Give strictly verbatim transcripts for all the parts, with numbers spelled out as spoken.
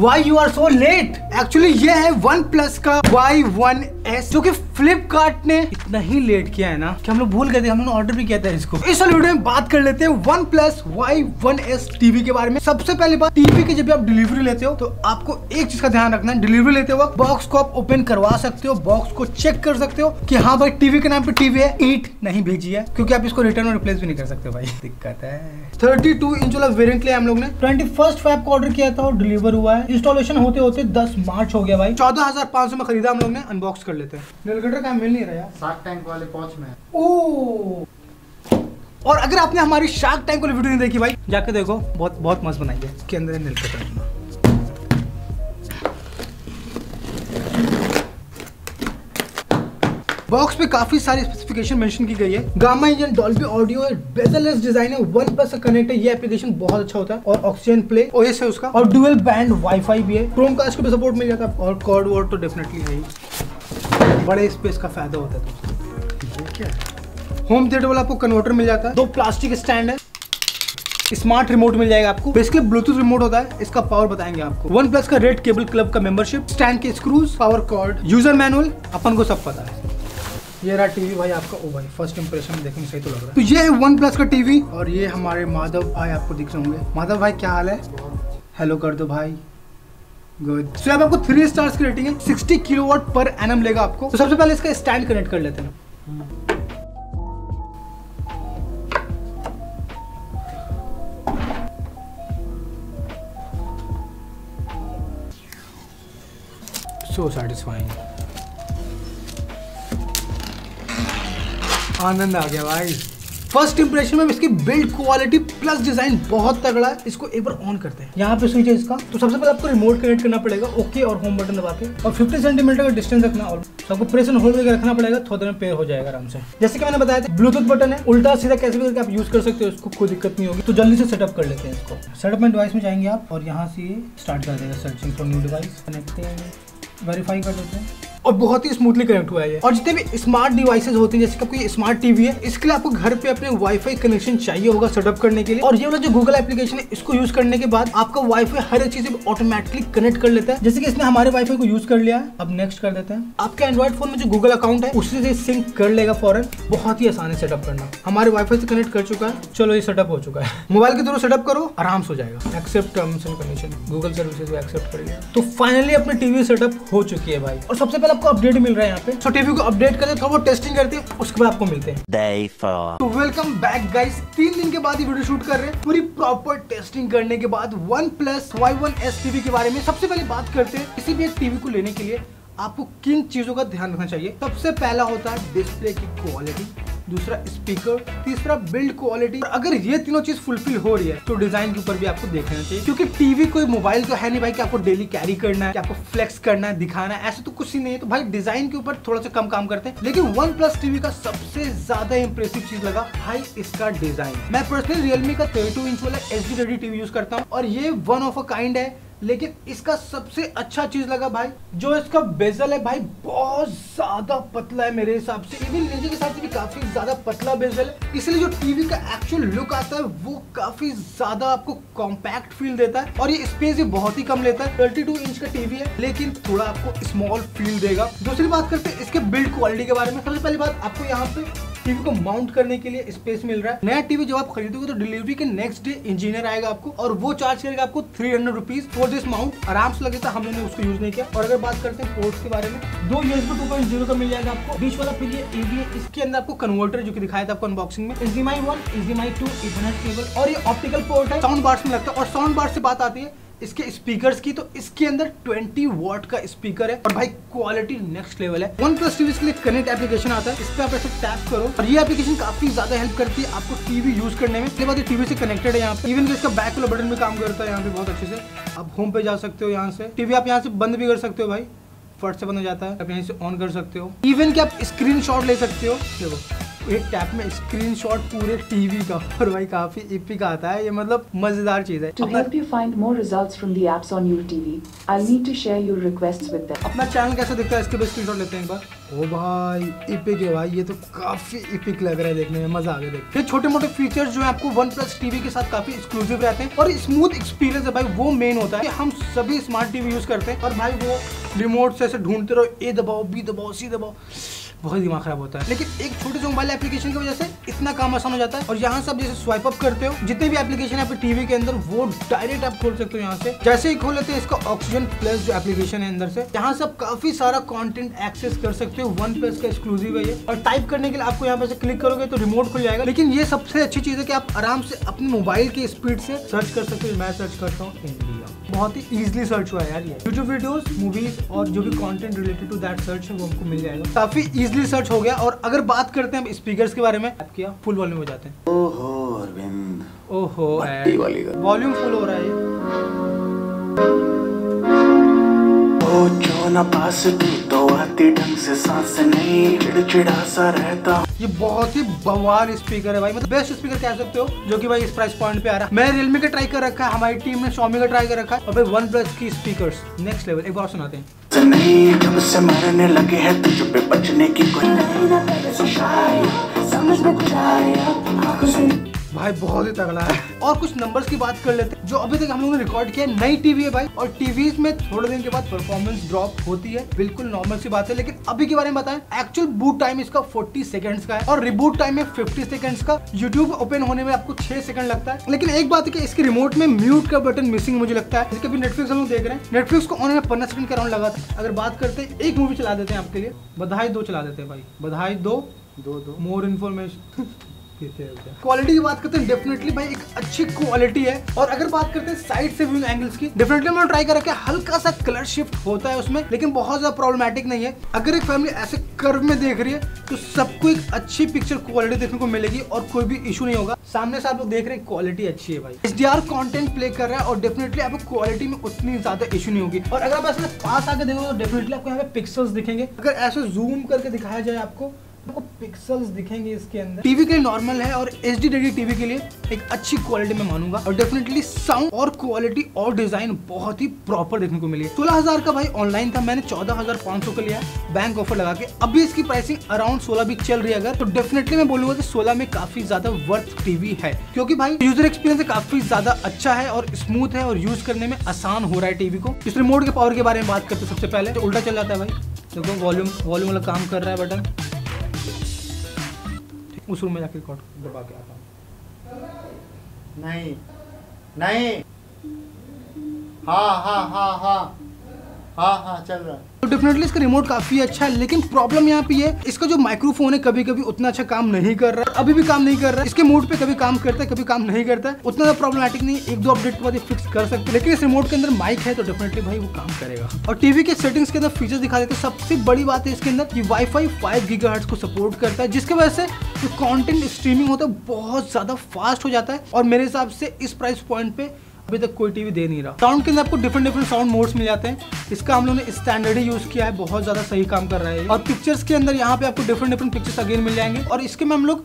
Y you are so late. Actually ये है OnePlus का वाई वन एस जो कि फ्लिपकार्ट ने इतना ही लेट किया है ना कि हम लोग भूल गए थे, हमने ऑर्डर भी किया था इसको। इस वाले वीडियो में बात कर लेते हैं OnePlus Y one S TV के बारे में। सबसे पहली बात, टीवी की जब भी आप डिलीवरी लेते हो तो आपको एक चीज का ध्यान रखना है, डिलीवरी लेते वक्त बॉक्स को आप ओपन करवा सकते हो, बॉक्स को चेक कर सकते हो कि हाँ भाई टीवी के नाम पे टीवी है, ईंट नहीं भेजी है, क्योंकि आप इसको रिटर्न और रिप्लेस भी नहीं कर सकते भाई, दिक्कत है। थर्टी टू इंच वाला वेरियंट लिया हम लोग ने, ट्वेंटी फर्स्ट फैब को ऑर्डर किया था और डिलीवर हुआ है। इंस्टॉलेशन होते होते दस मार्च हो गया भाई। चौदह हजार पाँच सौ में खरीदा हम लोग ने। अनबॉक्स कर लेते हैं। नेलकटर का मिल नहीं रहा यार, शार्क टैंक वाले पहुंच में। ओ, और अगर आपने हमारी शार्क टैंक वाली वीडियो नहीं देखी भाई, जाके देखो, बहुत बहुत मस्त बनाई है। इसके अंदर है नेलकटर। बॉक्स पे काफी सारी स्पेसिफिकेशन मेंशन की गई है। गामा इंजन, डॉल्बी ऑडियो है, बेजललेस डिजाइन है, वन प्लस से कनेक्ट है, ये एप्लीकेशन बहुत अच्छा होता है, और ऑक्सीजन प्ले ओएस है उसका, और डुअल बैंड वाईफाई भी है, क्रोमकास्ट को भी सपोर्ट मिल जाता है, और कॉर्ड वॉर्ड तो डेफिनेटली है ही। बड़े स्पेस का फायदा होता है दोस्तों। ये क्या है? होम थिएटर वाला आपको कन्वर्टर मिल जाता है, दो प्लास्टिक स्टैंड है, स्मार्ट रिमोट मिल जाएगा आपको, बेसिकली ब्लूटूथ रिमोट होता है, इसका पावर बताएंगे आपको। वन प्लस का रेड केबल क्लब का मेंबरशिप, स्टैंड के screws, power cord, user manual, अपन को सब पता है। ये रहा टीवी भाई आपका। ओ भाई, फर्स्ट इंप्रेशन देखने सही तो लग रहा है। तो ये है वन प्लस का टीवी, और ये हमारे माधव भाई आपको दिख रहे होंगे। माधव भाई क्या हाल है? हेलो कर दो भाई। गुड। सो अब आपको थ्री स्टार्स की रेटिंग है, सिक्सटी किलो वाट पर एनम लेगा आपको। तो सबसे पहले इसका स्टैंड कनेक्ट कर लेते हैं। सो सैटिस्फाइंग, आनंद आ गया भाई। फर्स्ट इंप्रेशन में इसकी बिल्ड क्वालिटी प्लस डिजाइन बहुत तगड़ा है। इसको एक बार ऑन करते हैं। यहाँ पे स्विच है इसका, तो सबसे पहले आपको रिमोट कनेक्ट करना पड़ेगा, ओके और होम बटन दबा के, और फिफ्टी सेंटीमीटर का डिस्टेंस रखना, और सबको प्रेस एंड होल्ड करके रखना पड़ेगा, थोड़ी देर में पेयर हो जाएगा आराम से। जैसे कि मैंने बताया था, ब्लूटूथ बटन है, उल्टा सीधा कैसे भी करके आप यूज कर सकते हो, इसको कोई दिक्कत नहीं होगी। तो जल्दी से सेटअप कर लेते हैं इसको। सेटअप में डिवाइस में जाएंगे आप, और यहाँ से स्टार्ट कर देगा searching for new device, connect verify कर देते हैं, और बहुत ही स्मूथली कनेक्ट हुआ है। और जितने भी स्मार्ट डिवाइसेस होते हैं, जैसे कि आपकी स्मार्ट टीवी है, इसके लिए आपको घर पे अपने वाईफाई कनेक्शन चाहिए होगा सेटअप करने के लिए, और ये वाला जो गूगल एप्लीकेशन है, इसको यूज करने के बाद आपका वाईफाई हर एक चीज ऑटोमेटिकली कनेक्ट कर लेता है। जैसे कि इसने हमारे वाईफाई को यूज कर लिया है। अब नेक्स्ट कर देते हैं। आपके एंड्रॉइड फोन में जो गूगल अकाउंट है, उससे से सिंक कर लेगा फॉरन। बहुत ही आसान है सेटअप करना, हमारे वाईफाई से कनेक्ट कर चुका है। चलो ये सेटअप हो चुका है, मोबाइल के थ्रू सेटअप करो, आराम से हो जाएगा। Accept terms and condition, Google services accept कर लिया। तो फाइनली अपनी टीवी सेटअप हो चुकी है भाई, और सबसे आपको अपडेट मिल रहा है यहाँ पे। सो टीवी को अपडेट करते हैं, थोड़ा बहुत टेस्टिंग करते हैं, उसके बाद आपको मिलते हैं। तो वेलकम बैक गाइस, तीन दिन के बाद ये वीडियो शूट कर रहे हैं। पूरी प्रॉपर टेस्टिंग करने के बाद OnePlus Y one S TV के बारे में सबसे पहले बात करते हैं। किसी भी एक टीवी को लेने के लिए आपको किन चीजों का ध्यान रखना चाहिए? सबसे पहला होता है डिस्प्ले की क्वालिटी, दूसरा स्पीकर, तीसरा बिल्ड क्वालिटी। अगर ये तीनों चीज फुलफिल हो रही है तो डिजाइन के ऊपर भी आपको देखना चाहिए, क्योंकि टीवी कोई मोबाइल तो है नहीं भाई कि आपको डेली कैरी करना है, कि आपको फ्लेक्स करना है, दिखाना है, ऐसा तो कुछ ही नहीं है। तो भाई डिजाइन के ऊपर थोड़ा सा कम काम करते हैं। लेकिन वन प्लस टीवी का सबसे ज्यादा इंप्रेसिव चीज लगा भाई इसका डिजाइन। मैं पर्सनली रियलमी का थर्टी टू इंच वाला एचडी रेडी टीवी यूज करता हूँ, और ये वन ऑफ अ काइंड है। लेकिन इसका सबसे अच्छा चीज लगा भाई जो इसका बेजल है भाई, बहुत ज्यादा पतला है मेरे हिसाब से, इवन लेंस के साथ भी काफी ज्यादा पतला बेजल है, इसलिए जो टीवी का एक्चुअल लुक आता है वो काफी ज्यादा आपको कॉम्पैक्ट फील देता है, और ये स्पेस भी बहुत ही कम लेता है। थर्टी टू इंच का टीवी है लेकिन थोड़ा आपको स्मॉल फील देगा। दूसरी बात करते हैं इसके बिल्ड क्वालिटी के बारे में। सबसे पहली बात, आपको यहाँ पे टीवी को माउंट करने के लिए स्पेस मिल रहा है। नया टीवी जब आप खरीदोगे तो डिलीवरी के नेक्स्ट डे इंजीनियर आएगा आपको, और वो चार्ज करेगा आपको three hundred rupees for this mount. आराम से लगेगा, हम लोगों ने उसको यूज नहीं किया। और अगर बात करते हैं पोर्ट्स के बारे में, दो यूएसबी टू पॉइंट जीरो का मिल जाएगा आपको, बीच वाला फिर ये एबीए, इसके अंदर आपको कन्वर्टर जो कि दिखाया था आपको अनबॉक्सिंग में, HDMI one, HDMI two, Ethernet cable, और ये ऑप्टिकल पोर्ट है, साउंड बार्स में लगता है। और साउंड बार्स से बात आती है इसके स्पीकर्स की, तो इसके अंदर ट्वेंटी वॉट का स्पीकर है, और भाई क्वालिटी नेक्स्ट लेवल है। वन प्लस टीवी के लिए कनेक्ट एप्लीकेशन आता है, इस पर आप ऐसे टैप करो, और ये एप्लीकेशन काफी ज्यादा हेल्प करती है आपको टीवी यूज करने में। इसके बाद ये टीवी से कनेक्टेड है यहाँ पे, इवन इसका बैक वाला बटन भी काम करता है यहाँ पे बहुत अच्छे से। आप होम पे जा सकते हो, यहाँ से टीवी आप यहाँ से बंद भी कर सकते हो भाई, फट से बंद हो जाता है, आप यहीं से ऑन कर सकते हो, इवन कि आप स्क्रीन शॉट ले सकते हो। देखो एक टैप में स्क्रीनशॉट पूरे टीवी का, और भाई काफी एपिक आता है ये, मतलब मजेदार चीज है। अपना चैनल कैसा दिखता है इसके भी स्क्रीनशॉट लेते हैं एक बार। ओ भाई इपिक है भाई, ये तो काफ़ी इपिक लग रहा है देखने में, मजा आ गया देख। ये छोटे मोटे फीचर्स जो है आपको वन प्लस टीवी के साथ काफी एक्सक्लूसिव रहते हैं और स्मूथ एक्सपीरियंस है भाई, वो मेन होता है कि हम सभी स्मार्ट टीवी यूज करते हैं और भाई वो रिमोट से ऐसे ढूंढते रहो, ए दबाओ बी दबाओ सी दबाओ, बहुत दिमाग खराब होता है। लेकिन एक छोटे से मोबाइल एप्लीकेशन की वजह से इतना काम आसान हो जाता है और यहाँ से आप जैसे स्वाइप अप करते हो, जितने भी एप्लीकेशन है आपके टीवी के अंदर वो डायरेक्ट आप खोल सकते हो। यहाँ से जैसे ही खोल लेते हैं इसका ऑक्सीजन प्लस जो एप्लीकेशन है अंदर से, यहाँ से आप काफी सारा कंटेंट एक्सेस कर सकते हो। वन प्लस का एक्सक्लूसिव है ये और टाइप करने के लिए आपको यहाँ पे क्लिक करोगे तो रिमोट खुल जाएगा। लेकिन ये सबसे अच्छी चीज है कि आप आराम से अपने मोबाइल की स्पीड से सर्च कर सकते हो। मैं सर्च करता हूँ इंडिया, बहुत ही इजिली सर्च हुआ है यार ये। यूट्यूब वीडियोस, मूवीज और जो भी content related to that search है वो हमको मिल जाएगा, काफी इजिली सर्च हो गया। और अगर बात करते हैं हम स्पीकर्स के बारे में, आपके फुल वॉल्यूम हो जाते हैं। ओहो अरविंद, ओहो वॉल्यूम फुल हो रहा है ओ जो ना पास तू तो आती ढंग से सांस नहीं चिड़चिड़ा सा रहता। ये बहुत ही बवाल स्पीकर है भाई, मतलब बेस्ट स्पीकर कह सकते हो, जो कि भाई इस प्राइस पॉइंट पे आ रहा है। मैं रियलमी का ट्राई कर रखा है, हमारी टीम ने शॉमी का ट्राई कर रखा है और भाई वन प्लस की स्पीकर्स नेक्स्ट लेवल। एक बार सुनाते हैं। भाई बहुत ही तगड़ा है। और कुछ नंबर्स की बात कर लेते हैं जो अभी तक हम लोगों ने रिकॉर्ड किया है। नई टीवी है भाई और टीवी में थोड़े दिन के बाद परफॉर्मेंस ड्रॉप होती है, बिल्कुल नॉर्मल सी बात है। लेकिन अभी के बारे में बताएं, एक्चुअल बूट टाइम इसका चालीस सेकंड्स का है और रिबूट टाइम है पचास सेकंड्स का। यूट्यूब ओपन होने में आपको छह सेकंड लगता है। लेकिन एक बात है कि इसके रिमोट में म्यूट का बटन मिसिंग मुझे लगता है। जैसे अभी नेटफ्लिक्स हम लोग देख रहे हैं, नेटफ्लिक्स को ऑन में पन्नास सेकंड का राउंड लगा था। अगर बात करते हैं, एक मूवी चला देते हैं आपके लिए, बधाई दो चला देते हैं भाई, बधाई दो दो मोर इन्फॉर्मेशन। क्वालिटी की बात करते हैं, डेफिनेटली भाई एक अच्छी क्वालिटी है। और अगर बात करते हैं साइड से व्यू एंगल्स की, डेफिनेटली मैंने ट्राई कर रखा है, हल्का सा कलर शिफ्ट होता है उसमें, लेकिन बहुत ज्यादा प्रॉब्लमेटिक नहीं है। अगर एक फैमिली ऐसे कर्व में देख रही है तो सबको एक अच्छी पिक्चर क्वालिटी देखने को मिलेगी और कोई भी इशू नहीं होगा। सामने से आप लोग देख रहे हैं, क्वालिटी अच्छी है भाई। H D R content play कर रहा है और डेफिनेटली आपको क्वालिटी में उतनी ज्यादा इशू नहीं होगी। और अगर आप ऐसे पास आकर देखोगे तो डेफिनेटली आपको यहाँ पे पिक्सल्स दिखेंगे। अगर ऐसे जूम करके दिखाया जाए आपको, आपको पिक्सल्स दिखेंगे इसके अंदर। टीवी के लिए नॉर्मल है और एच डी रेडी टीवी के लिए एक अच्छी क्वालिटी में मानूंगा। और डेफिनेटली साउंड और क्वालिटी और डिजाइन बहुत ही प्रॉपर देखने को मिली। सोलह हजार का भाई ऑनलाइन था, मैंने चौदह हजार पाँच सौ का लिया बैंक ऑफर लगा के। अभी इसकी प्राइसिंग अराउंड सोलह भी चल रही है अगर, तो डेफिनेटली मैं बोलूंगा कि सोलह में काफी ज्यादा वर्थ टीवी है, क्योंकि भाई यूजर एक्सपीरियंस काफी ज्यादा अच्छा है और स्मूथ है और यूज करने में आसान हो रहा है टीवी को। इस रिमोट के पावर के बारे में बात करते सबसे पहले, तो उल्टा चल जाता है भाई, देखो वॉल्यूम वॉल्यूम वाला काम कर रहा है बटन। उस रूम में जाके रिकॉर्ड दबा के आता हूँ। नहीं नहीं हाँ हाँ हाँ हाँ हाँ हाँ चल रहा है। तो डेफिनेटली इसका रिमोट काफी अच्छा है, लेकिन प्रॉब्लम यहाँ पे है इसका जो माइक्रोफोन है कभी कभी उतना अच्छा काम नहीं कर रहा है, अभी भी काम नहीं कर रहा है। इसके मोड पे कभी काम करता है कभी काम नहीं करता है, उतना प्रॉब्लमेटिक नहीं, एक दो अपडेट के बाद फिक्स कर सकते हैं। लेकिन इस रिमोट के अंदर माइक है तो डेफिनेटली भाई वो काम करेगा। और टीवी के सेटिंग्स के अंदर फीचर दिखा देते हैं। सबसे बड़ी बात है इसके अंदर कि वाई फाई फाइव गीगाहर्ट्ज़ को सपोर्ट करता है, जिसकी वजह से जो कॉन्टेंट स्ट्रीमिंग होता है बहुत ज्यादा फास्ट हो जाता है। और मेरे हिसाब से इस प्राइस पॉइंट पे अभी तक कोई टीवी दे नहीं रहा। साउंड के अंदर आपको डिफरेंट डिफरेंट साउंड मोड्स मिल जाते हैं, इसका हम लोग ने स्टैंडर्ड ही यूज किया है, बहुत ज्यादा सही काम कर रहा है। और पिक्चर्स के अंदर यहाँ पे आपको डिफरेंट डिफरेंट पिक्चर्स अगेन मिल जाएंगे। और इसके में हम लोग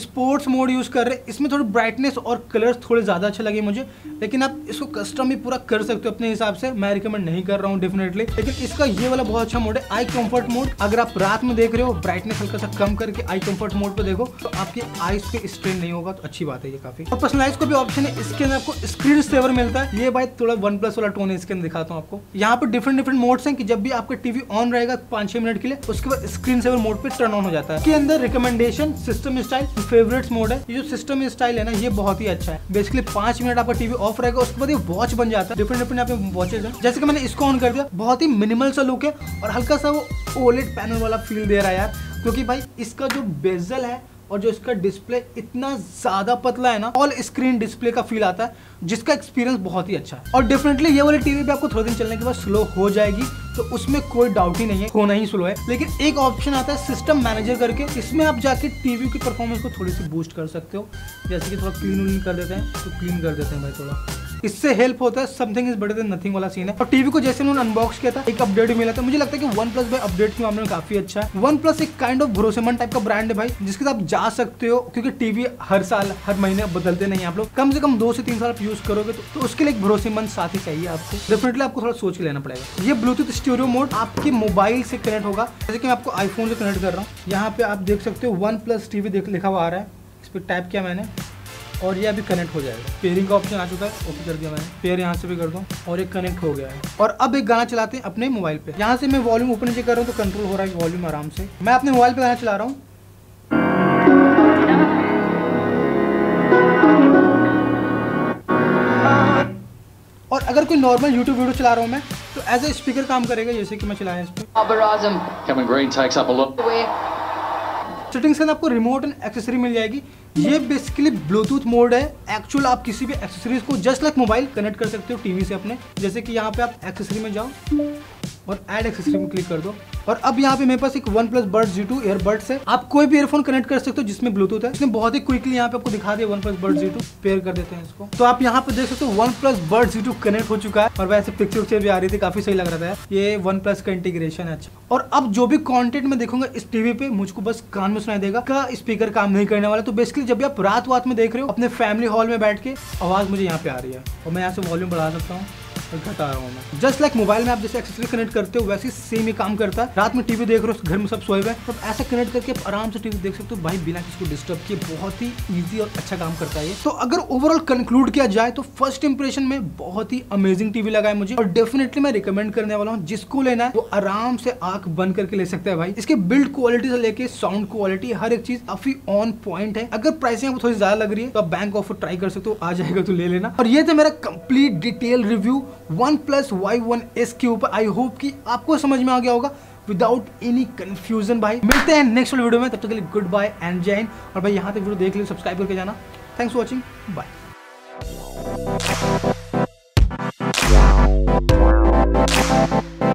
स्पोर्ट्स मोड यूज कर रहे हैं, इसमें थोड़ी ब्राइटनेस और कलर्स थोड़े ज्यादा अच्छे लगे मुझे, लेकिन आप इसको कस्टम भी पूरा कर सकते हो अपने हिसाब से, मैं रिकमेंड नहीं कर रहा हूँ डेफिनेटली। लेकिन इसका ये वाला बहुत अच्छा मोड है, आई कंफर्ट मोड। अगर आप रात में देख रहे हो, ब्राइटनेस हल्का सा कम करके आई कंफर्ट मोड पे देखो तो आपके आईज पे स्ट्रेन नहीं होगा, तो अच्छी बात है ये काफी। और पर्सनलाइज का भी ऑप्शन है, इसके अंदर आपको स्क्रीन सेवर मिलता है। ये भाई थोड़ा वन प्लस वाला टोन है, इसके अंदर दिखाता हूँ आपको। यहाँ पर डिफरेंट डिफरेंट मोड्स हैं कि जब भी आपका टीवी ऑन रहेगा पाँच छह मिनट के लिए, उसके बाद स्क्रीन सेवर मोड पे टर्न ऑन हो जाता है। इसके अंदर recommendation, system style, favourites mode है। ये जो सिस्टम स्टाइल है ना ये बहुत ही अच्छा है। बेसिकली पांच मिनट आपका टीवी ऑफ रहेगा, उसके बाद ये वॉच बन जाता है। डिफरेंट डिफरेंट यहाँ पे वॉचेज है, जैसे कि मैंने इसको ऑन कर दिया, बहुत ही मिनिमल सा लुक है और हल्का सा वो ओलेड पैनल वाला फील दे रहा है यार, क्योंकि भाई इसका जो बेजल है और जो इसका डिस्प्ले इतना ज्यादा पतला है ना, ऑल स्क्रीन डिस्प्ले का फील आता है, जिसका एक्सपीरियंस बहुत ही अच्छा है। और डेफिनेटली ये वाली टीवी भी आपको थोड़े दिन चलने के बाद स्लो हो जाएगी, तो उसमें कोई डाउट ही नहीं है, होना ही स्लो है। लेकिन एक ऑप्शन आता है सिस्टम मैनेजर करके, इसमें आप जाके टीवी की परफॉर्मेंस को थोड़ी सी बूस्ट कर सकते हो। जैसे कि थोड़ा क्लीन उलीन कर देते हैं, तो क्लीन कर देते हैं भाई थोड़ा, इससे हेल्प होता है, something is better than nothing वाला सीन है। और टीवी को जैसे उन्होंने अनबॉक्स किया था एक अपडेट मिला था, मुझे लगता है कि OnePlus भाई अपडेट के मामले में काफी अच्छा है। OnePlus एक काइंड ऑफ भरोसेमंद टाइप का ब्रांड है भाई, जिसके साथ आप जा सकते हो, क्योंकि टीवी हर साल हर महीने बदलते नहीं आप लोग, कम से कम दो से तीन साल आप यूज करोगे, तो, तो उसके लिए एक भरोसेमंद साथी चाहिए आपको। डेफिनेटली आपको थोड़ा सोच लेना पड़ेगा। ये ब्लूटूथ स्टीरियो मोड आपके मोबाइल से कनेक्ट होगा, जैसे कि मैं आपको आईफोन से कनेक्ट कर रहा हूँ। यहाँ पे आप देख सकते हो OnePlus टीवी देख लिखा हुआ आ रहा है, इस पर टाइप किया मैंने और ये अभी कनेक्ट हो जाएगा। पेयरिंग का ऑप्शन आ चुका है, ओके कर दिया मैंने, पेयर यहाँ से भी कर दूँ और ये कनेक्ट हो गया है। और अब एक गाना चलाते हैं अपने मोबाइल पे। यहाँ से मैं वॉल्यूम ऊपर नीचे कर रहा हूँ तो कंट्रोल हो रहा है वॉल्यूम आराम से। मैं अपने मोबाइल पे गाना चला रहा हूँ, और अगर कोई नॉर्मल यूट्यूब वीडियो चला रहा हूँ मैं तो एज ए स्पीकर काम करेगा, जैसे कि मैं चलाया इस पर। सेटिंग्स के अंदर आपको रिमोट एंड एक्सेसरी मिल जाएगी। ये बेसिकली ब्लूटूथ मोड है, एक्चुअल आप किसी भी एक्सेसरीज को जस्ट लाइक मोबाइल कनेक्ट कर सकते हो टीवी से अपने। जैसे कि यहाँ पे आप एक्सेसरी में जाओ और ऐड एक्सेसरी में क्लिक कर दो, और अब यहाँ पे मेरे पास एक OnePlus Buds Z two earbuds है। आप कोई भी ईयरफोन कनेक्ट कर सकते हो जिसमें ब्लूटूथ है। इसने बहुत ही क्विकली यहाँ पे आपको दिखा दिया OnePlus Buds Z two, pair कर देते हैं इसको, तो आप यहाँ पे देख सकते हो OnePlus Buds Z two connect हो चुका है। और वैसे पिक्चर उक्चर भी आ रही थी, काफी सही लग रहा था। ये OnePlus का इंटीग्रेशन है। अच्छा, और अब जो भी कॉन्टेंट मैं देखूंगा इस टीवी पे मुझको बस कान में सुनाई देगा, का स्पीकर काम नहीं करने वाला। तो बेसिकली जब भी आप रात वात में देख रहे हो अपने फैमिली हॉल में बैठ के, आवाज मुझे यहाँ पे आ रही है और मैं यहाँ से वॉल्यूम बढ़ा सकता हूँ, घटा रहा हूँ मैं। जस्ट लाइक मोबाइल में आप जैसे एक्सेसरी कनेक्ट करते हो वैसे सेम ही काम करता है। रात में टीवी देख रहे हो, घर में सब सोए हुए हैं, तो ऐसा कनेक्ट करके आप आराम से टीवी देख सकते हो भाई, बिना किसी को डिस्टर्ब किए। बहुत ही इजी और अच्छा काम करता है। तो अगर ओवरऑल कंक्लूड किया जाए तो फर्स्ट इंप्रेशन में बहुत ही अमेजिंग टीवी लगा है मुझे, और डेफिनेटली मैं रिकमेंड करने वाला हूँ। जिसको लेना है वो आराम से आंख बंद करके ले सकता है भाई। इसके बिल्ड क्वालिटी से लेके साउंड क्वालिटी हर एक चीज काफी ऑन पॉइंट है। अगर प्राइसिंग आपको थोड़ी ज्यादा लग रही है तो आप बैंक ऑफर ट्राई कर सकते हो, आ जाएगा तो ले लेना। और ये था मेरा complete detail review OnePlus Y one S के ऊपर। आई होप कि आपको समझ में आ गया होगा विदाउट एनी कंफ्यूजन भाई। मिलते हैं नेक्स्ट वीडियो में, तब तक के लिए गुड बाय एंड जय हिंद। और भाई यहाँ तक वीडियो देख लो, सब्सक्राइब करके जाना। Thanks for watching, bye.